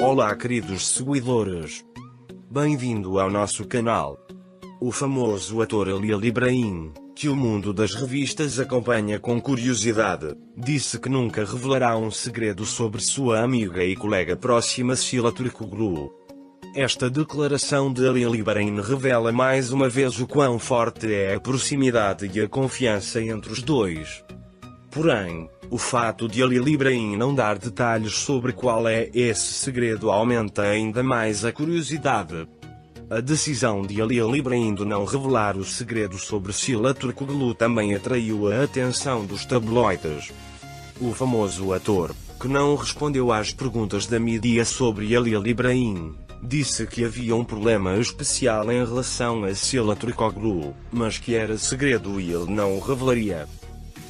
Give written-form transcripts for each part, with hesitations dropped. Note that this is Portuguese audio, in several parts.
Olá queridos seguidores, bem-vindo ao nosso canal. O famoso ator Halil İbrahim, que o mundo das revistas acompanha com curiosidade, disse que nunca revelará um segredo sobre sua amiga e colega próxima Sıla Türkoğlu. Esta declaração de Halil İbrahim revela mais uma vez o quão forte é a proximidade e a confiança entre os dois. Porém, o fato de Halil İbrahim não dar detalhes sobre qual é esse segredo aumenta ainda mais a curiosidade. A decisão de Halil İbrahim de não revelar o segredo sobre Sıla Türkoğlu também atraiu a atenção dos tabloides. O famoso ator, que não respondeu às perguntas da mídia sobre Halil İbrahim, disse que havia um problema especial em relação a Sıla Türkoğlu, mas que era segredo e ele não o revelaria.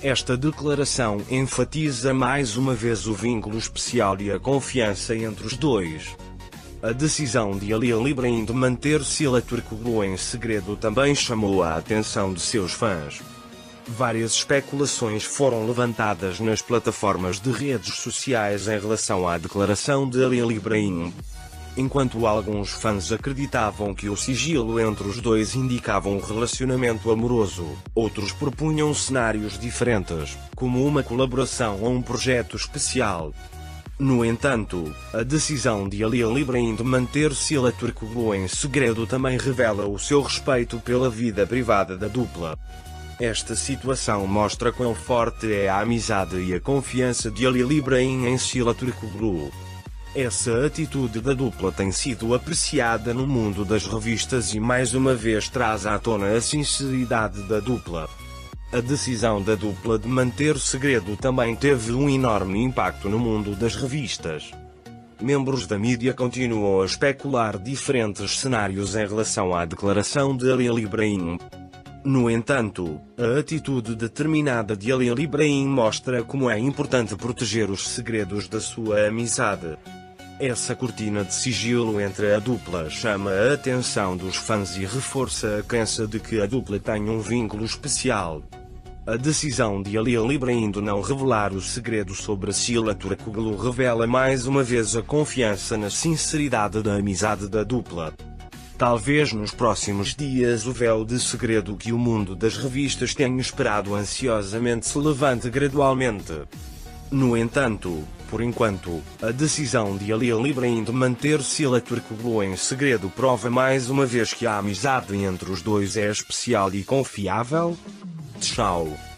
Esta declaração enfatiza mais uma vez o vínculo especial e a confiança entre os dois. A decisão de Halil İbrahim de manter Sıla Türkoğlu em segredo também chamou a atenção de seus fãs. Várias especulações foram levantadas nas plataformas de redes sociais em relação à declaração de Halil İbrahim. Enquanto alguns fãs acreditavam que o sigilo entre os dois indicava um relacionamento amoroso, outros propunham cenários diferentes, como uma colaboração ou um projeto especial. No entanto, a decisão de Halil İbrahim de manter Sıla Türkoğlu em segredo também revela o seu respeito pela vida privada da dupla. Esta situação mostra quão forte é a amizade e a confiança de Halil İbrahim em Sıla Türkoğlu. Essa atitude da dupla tem sido apreciada no mundo das revistas e mais uma vez traz à tona a sinceridade da dupla. A decisão da dupla de manter segredo também teve um enorme impacto no mundo das revistas. Membros da mídia continuam a especular diferentes cenários em relação à declaração de Halil İbrahim. No entanto, a atitude determinada de Halil İbrahim mostra como é importante proteger os segredos da sua amizade. Essa cortina de sigilo entre a dupla chama a atenção dos fãs e reforça a crença de que a dupla tem um vínculo especial. A decisão de Halil İbrahim de não revelar o segredo sobre Sıla Türkoğlu revela mais uma vez a confiança na sinceridade da amizade da dupla. Talvez nos próximos dias o véu de segredo que o mundo das revistas tem esperado ansiosamente se levante gradualmente. No entanto, por enquanto, a decisão de Halil İbrahim de manter Sıla Türkoğlu em segredo prova mais uma vez que a amizade entre os dois é especial e confiável. Tchau.